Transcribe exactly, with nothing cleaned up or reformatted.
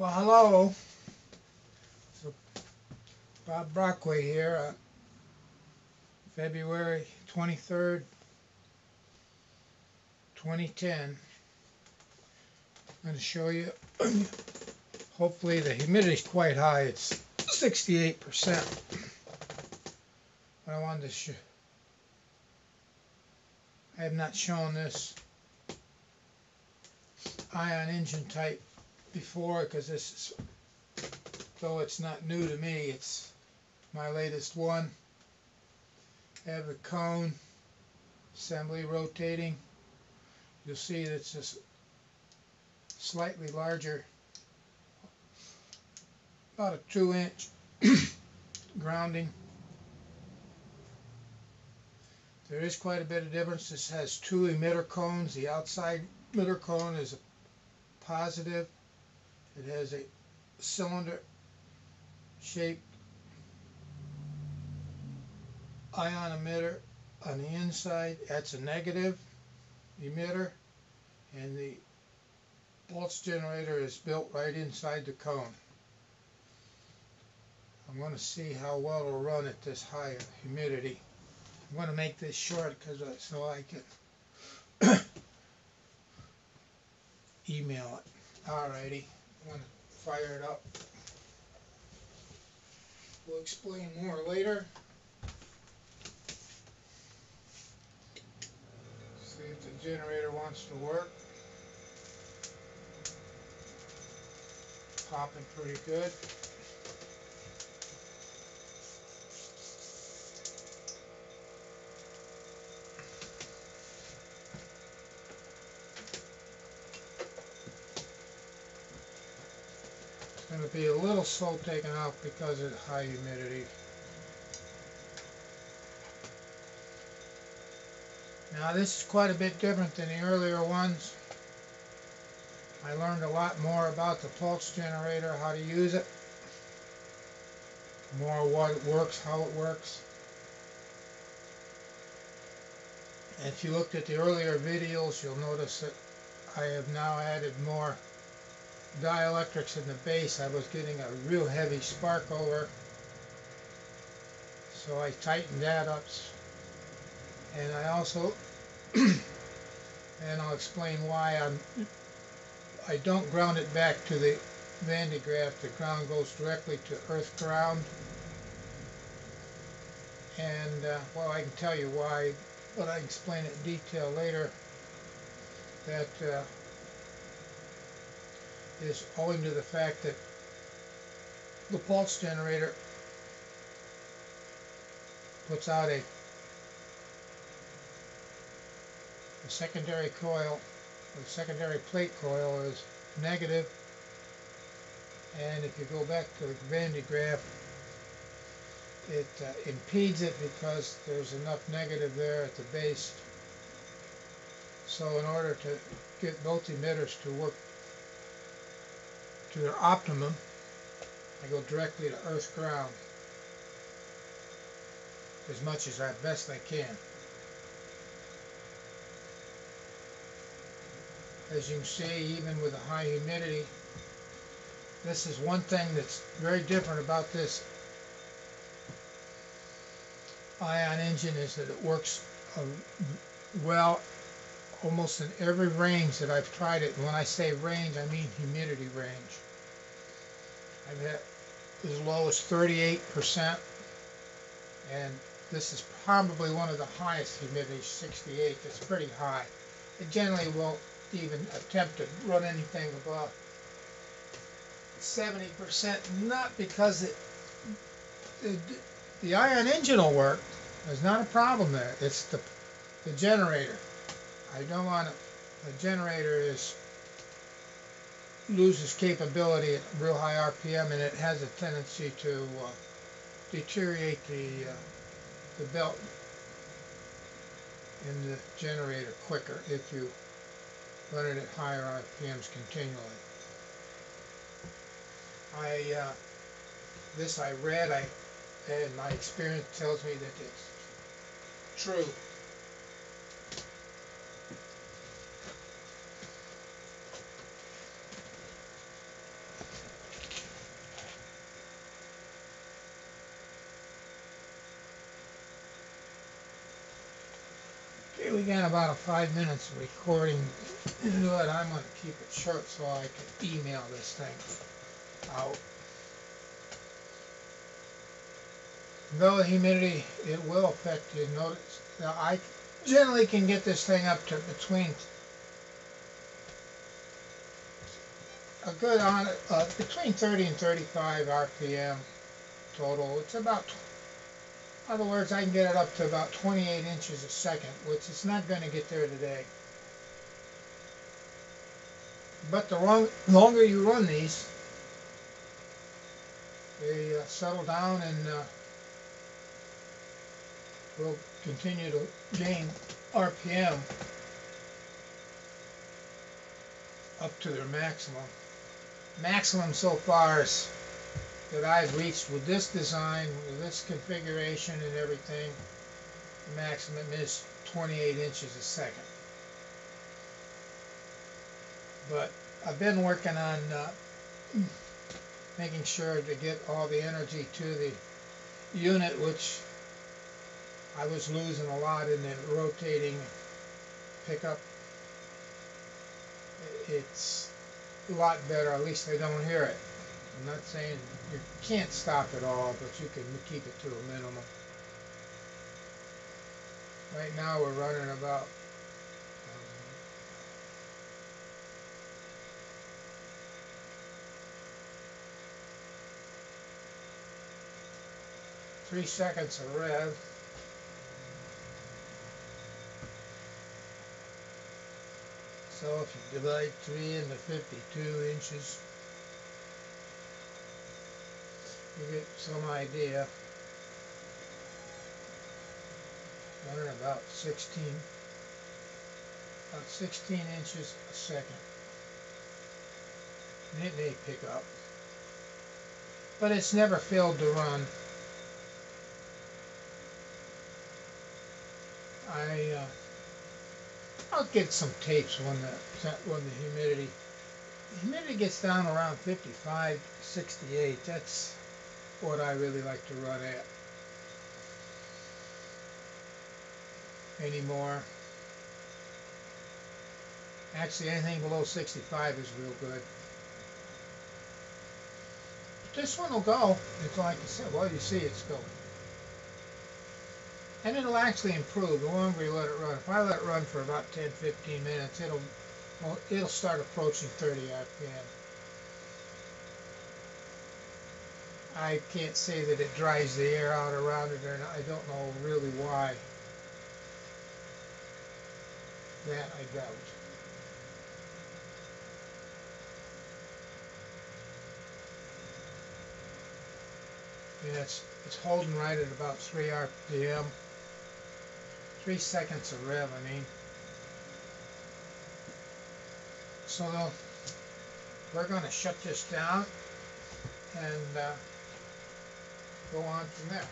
Well, hello, so Bob Brockway here, uh, February twenty-third, twenty ten. I'm going to show you, hopefully the humidity is quite high, it's sixty-eight percent. But I wanted to show, I have not shown this ion engine type before, because this is, though it's not new to me, it's my latest one. I have a cone assembly rotating. You'll see that it's just slightly larger, about a two inch grounding. There is quite a bit of difference. This has two emitter cones. The outside emitter cone is a positive. It has a cylinder shaped ion emitter on the inside. That's a negative emitter, and the pulse generator is built right inside the cone. I'm going to see how well it'll run at this high humidity. I'm going to make this short because I, so I can email it. Alrighty. I'm going to fire it up. We'll explain more later. See if the generator wants to work. Popping pretty good. Going to be a little slow taken off because of the high humidity. Now this is quite a bit different than the earlier ones. I learned a lot more about the pulse generator, how to use it, more what it works, how it works. If you looked at the earlier videos, you'll notice that I have now added more dielectrics in the base. I was getting a real heavy spark over, so I tightened that up, and I also and I'll explain why I'm I don't ground it back to the Van de Graaff. The ground goes directly to earth ground, and uh, well, I can tell you why, but I explain it in detail later. That uh, is owing to the fact that the pulse generator puts out a, a secondary coil, or the secondary plate coil is negative, and if you go back to the Van de Graaff, it uh, impedes it because there's enough negative there at the base. So in order to get both emitters to work to their optimum, I go directly to earth ground as much as I best I can. As you can see, even with the high humidity, this is one thing that's very different about this ion engine, is that it works well almost in every range that I've tried it. When I say range, I mean humidity range. I've had as low as thirty-eight percent, and this is probably one of the highest humidity, sixty-eight. That's pretty high. It generally won't even attempt to run anything above seventy percent, not because it, it, the ion engine will work. There's not a problem there. It's the, the generator. I don't want it. The generator is loses capability at real high R P M, and it has a tendency to uh, deteriorate the uh, the belt in the generator quicker if you run it at higher R P Ms continually. I uh, this I read, I and my experience tells me that it's true. we got about a five minutes of recording into it. I'm going to keep it short so I can email this thing out. Though the humidity, it will affect you. Notice that I generally can get this thing up to between a good on uh, between thirty and thirty-five R P M total. It's about, in other words, I can get it up to about twenty-eight inches a second, which it's not going to get there today. But the long, longer you run these, they uh, settle down and uh, will continue to gain R P M up to their maximum. Maximum so far is that I've reached with this design, with this configuration and everything, the maximum is twenty-eight inches a second. But I've been working on uh, making sure to get all the energy to the unit, which I was losing a lot in the rotating pickup. It's a lot better, at least I don't hear it. I'm not saying you can't stop it all, but you can keep it to a minimum. Right now we're running about um, three seconds of rev. So if you divide three into fifty-two inches, you get some idea, running about sixteen, about sixteen inches a second. And it may pick up, but it's never failed to run. I, uh, I'll get some tapes when the, when the humidity, humidity gets down around fifty-five, sixty-eight, that's what I really like to run at anymore. Actually, anything below sixty-five is real good. But this one will go. It's like I said, well, you see it's going. And it'll actually improve the longer you let it run. If I let it run for about ten, fifteen minutes, it'll, well, it'll start approaching thirty R P M. I can't say that it dries the air out around it, and I don't know really why. That I doubt. And it's, it's holding right at about three R P M. Three seconds of rev, I mean. So though, we're going to shut this down and uh, go on from there.